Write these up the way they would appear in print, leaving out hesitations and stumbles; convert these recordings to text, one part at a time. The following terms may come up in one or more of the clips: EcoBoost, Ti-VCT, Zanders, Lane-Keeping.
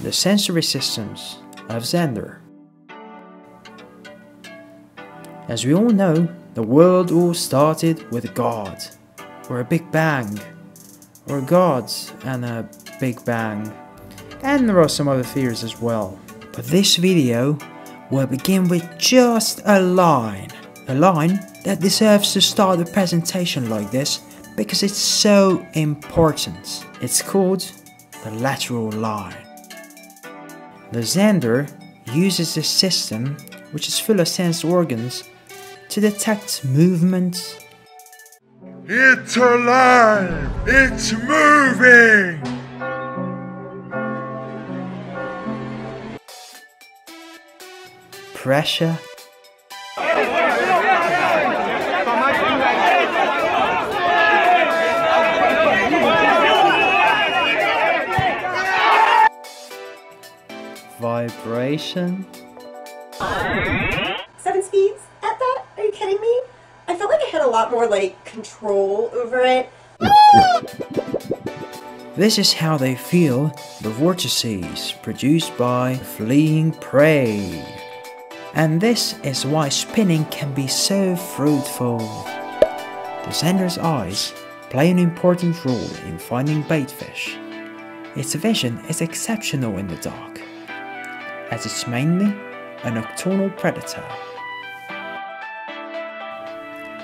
the sensory systems of Zander. As we all know, the world all started with God, or a Big Bang, or God and a Big Bang, and there are some other theories as well. But this video will begin with just a line that deserves to start a presentation like this because it's so important. It's called the lateral line. The Zander uses this system, which is full of sense organs, to detect movement. It's alive! It's moving! Pressure. Vibration. 7 speeds at that? Are you kidding me? I felt like I had a lot more like control over it. This is how they feel the vortices produced by fleeing prey. And this is why spinning can be so fruitful. The Zander's eyes play an important role in finding baitfish. Its vision is exceptional in the dark, as it's mainly a nocturnal predator.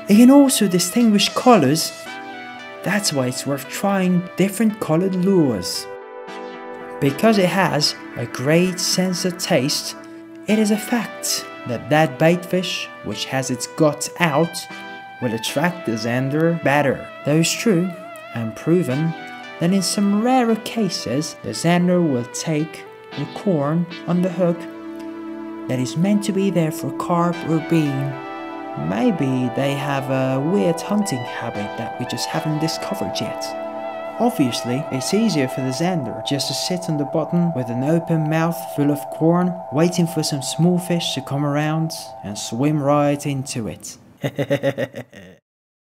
It can also distinguish colors. That's why it's worth trying different colored lures. Because it has a great sense of taste, it is a fact that that baitfish which has its guts out will attract the Zander better. Though it's true and proven that in some rarer cases the Zander will take the corn on the hook that is meant to be there for carp or bean. Maybe they have a weird hunting habit that we just haven't discovered yet. Obviously, it's easier for the Zander just to sit on the bottom with an open mouth full of corn, waiting for some small fish to come around and swim right into it.